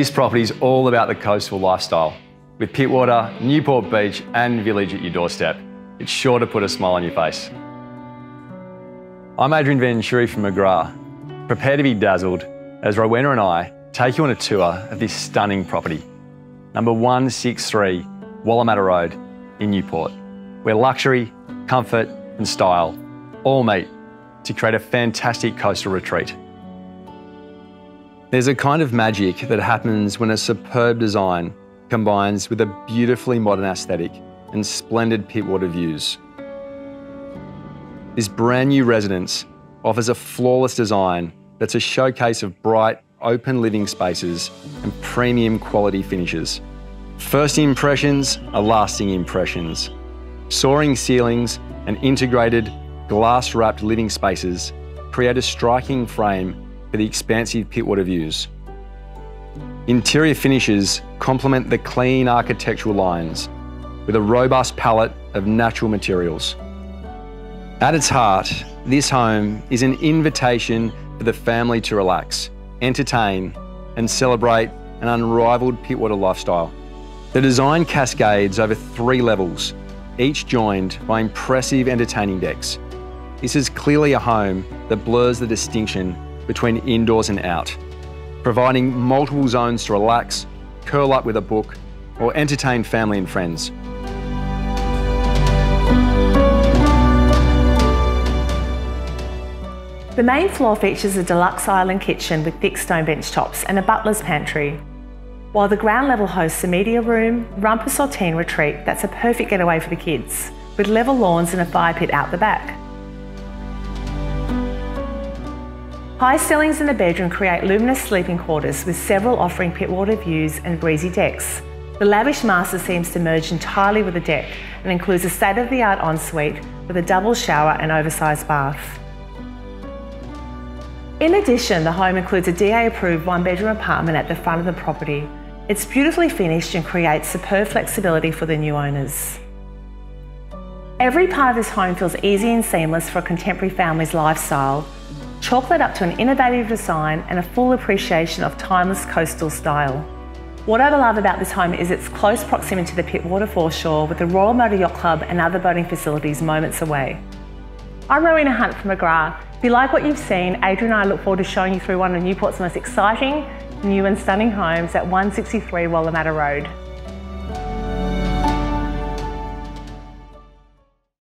This property is all about the coastal lifestyle, with Pittwater, Newport Beach and village at your doorstep. It's sure to put a smile on your face. I'm Adrian Venturi from McGrath. Prepare to be dazzled as Rowena and I take you on a tour of this stunning property. Number 163 Wallamatta Road in Newport, where luxury, comfort and style all meet to create a fantastic coastal retreat. There's a kind of magic that happens when a superb design combines with a beautifully modern aesthetic and splendid Pittwater views. This brand new residence offers a flawless design that's a showcase of bright, open living spaces and premium quality finishes. First impressions are lasting impressions. Soaring ceilings and integrated glass-wrapped living spaces create a striking frame for the expansive Pittwater views. Interior finishes complement the clean architectural lines with a robust palette of natural materials. At its heart, this home is an invitation for the family to relax, entertain and celebrate an unrivaled Pittwater lifestyle. The design cascades over 3 levels, each joined by impressive entertaining decks. This is clearly a home that blurs the distinction between indoors and out, providing multiple zones to relax, curl up with a book, or entertain family and friends. The main floor features a deluxe island kitchen with thick stone bench tops and a butler's pantry, while the ground level hosts a media room, rumpus or teen retreat that's a perfect getaway for the kids, with level lawns and a fire pit out the back. High ceilings in the bedroom create luminous sleeping quarters with several offering Pittwater views and breezy decks. The lavish master seems to merge entirely with the deck and includes a state-of-the-art ensuite with a double shower and oversized bath. In addition, the home includes a DA-approved 1-bedroom apartment at the front of the property. It's beautifully finished and creates superb flexibility for the new owners. Every part of this home feels easy and seamless for a contemporary family's lifestyle. Chalk that up to an innovative design and a full appreciation of timeless coastal style. What I love about this home is its close proximity to the Pittwater foreshore, with the Royal Motor Yacht Club and other boating facilities moments away. I'm Rowena Hunt from McGrath. If you like what you've seen, Adrian and I look forward to showing you through one of Newport's most exciting, new and stunning homes at 163 Wallamatta Road.